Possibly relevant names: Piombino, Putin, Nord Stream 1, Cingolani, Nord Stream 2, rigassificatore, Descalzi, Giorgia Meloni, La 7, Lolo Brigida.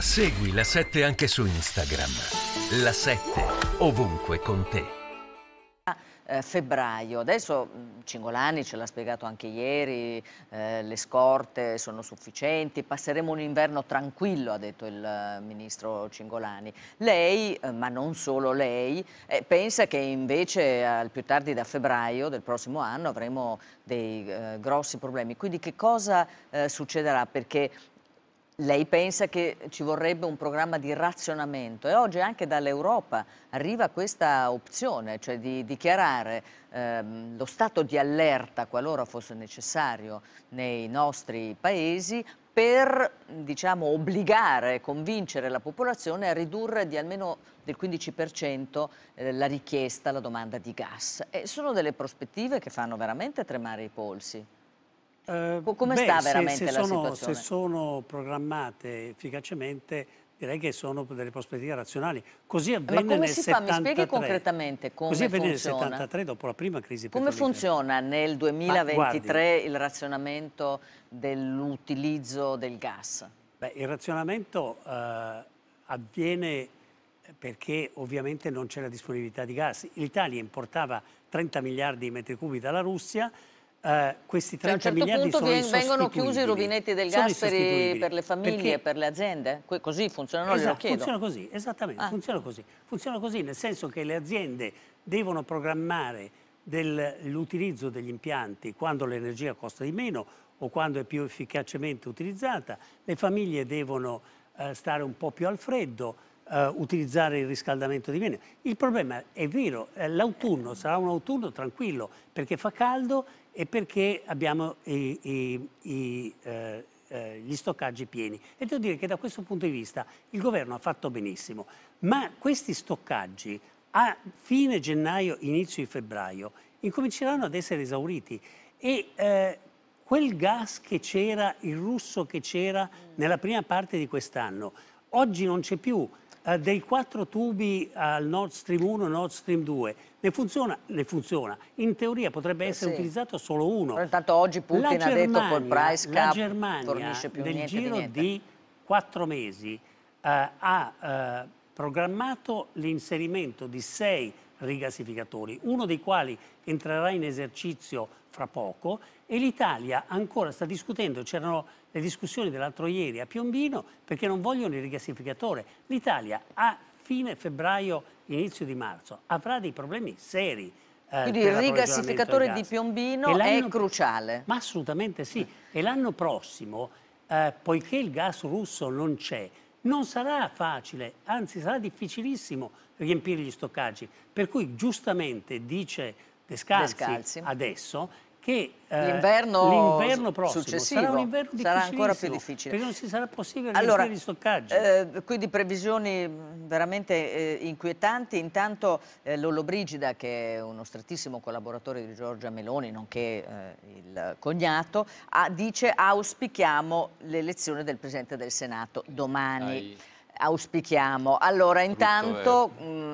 Segui La 7 anche su Instagram. La 7, ovunque con te. Febbraio. Adesso Cingolani ce l'ha spiegato anche ieri, le scorte sono sufficienti, passeremo un inverno tranquillo, ha detto il ministro Cingolani. Lei, ma non solo lei, pensa che invece al più tardi da febbraio del prossimo anno avremo dei grossi problemi. Quindi che cosa succederà? Perché lei pensa che ci vorrebbe un programma di razionamento e oggi anche dall'Europa arriva questa opzione, cioè di dichiarare lo stato di allerta qualora fosse necessario nei nostri paesi per, diciamo, obbligare, convincere la popolazione a ridurre di almeno del 15% la richiesta, la domanda di gas. E sono delle prospettive che fanno veramente tremare i polsi. Come sta veramente la situazione? Se sono programmate efficacemente, direi che sono delle prospettive razionali. Così avvenne nel 73. Ma come si fa? Mi spieghi concretamente come funziona? Così avvenne nel 73, dopo la prima crisi petrolifera. Come funziona nel 2023 il razionamento dell'utilizzo del gas? Beh, il razionamento avviene perché ovviamente non c'è la disponibilità di gas. L'Italia importava 30 miliardi di metri cubi dalla Russia. Questi 30 miliardi sono insostituibili. A un certo punto vengono chiusi i rubinetti del gas per le famiglie, perché per le aziende? Così funzionano, esatto, glielo chiedo. Funziona così, esattamente, funziona così. Funziona così nel senso che le aziende devono programmare l'utilizzo degli impianti quando l'energia costa di meno o quando è più efficacemente utilizzata, le famiglie devono stare un po' più al freddo, utilizzare il riscaldamento di meno. Il problema è vero, l'autunno sarà un autunno tranquillo perché fa caldo e perché abbiamo gli stoccaggi pieni. E devo dire che da questo punto di vista il governo ha fatto benissimo, ma questi stoccaggi a fine gennaio, inizio di febbraio incominceranno ad essere esauriti e quel gas che c'era, il russo che c'era nella prima parte di quest'anno, oggi non c'è più. Dei 4 tubi al Nord Stream 1 e Nord Stream 2, ne funziona. In teoria potrebbe essere utilizzato solo uno. Però intanto oggi Putin ha detto col price cap la Germania più nel giro di 4 mesi ha programmato l'inserimento di 6 rigasificatori, uno dei quali entrerà in esercizio fra poco, e l'Italia ancora sta discutendo, c'erano le discussioni dell'altro ieri a Piombino, perché non vogliono il rigasificatore. L'Italia a fine febbraio, inizio di marzo avrà dei problemi seri. Quindi il rigasificatore di Piombino è cruciale. Ma assolutamente sì, e l'anno prossimo, poiché il gas russo non c'è, non sarà facile, anzi sarà difficilissimo riempire gli stoccaggi, per cui giustamente dice Descalzi adesso che l'inverno prossimo sarà un inverno sarà ancora più difficile perché non si sarà possibile riempire gli stoccaggi. Quindi previsioni veramente inquietanti. Intanto Lolo Brigida, che è uno strettissimo collaboratore di Giorgia Meloni, nonché il cognato, dice: auspichiamo l'elezione del Presidente del Senato domani. Auspichiamo. Allora, intanto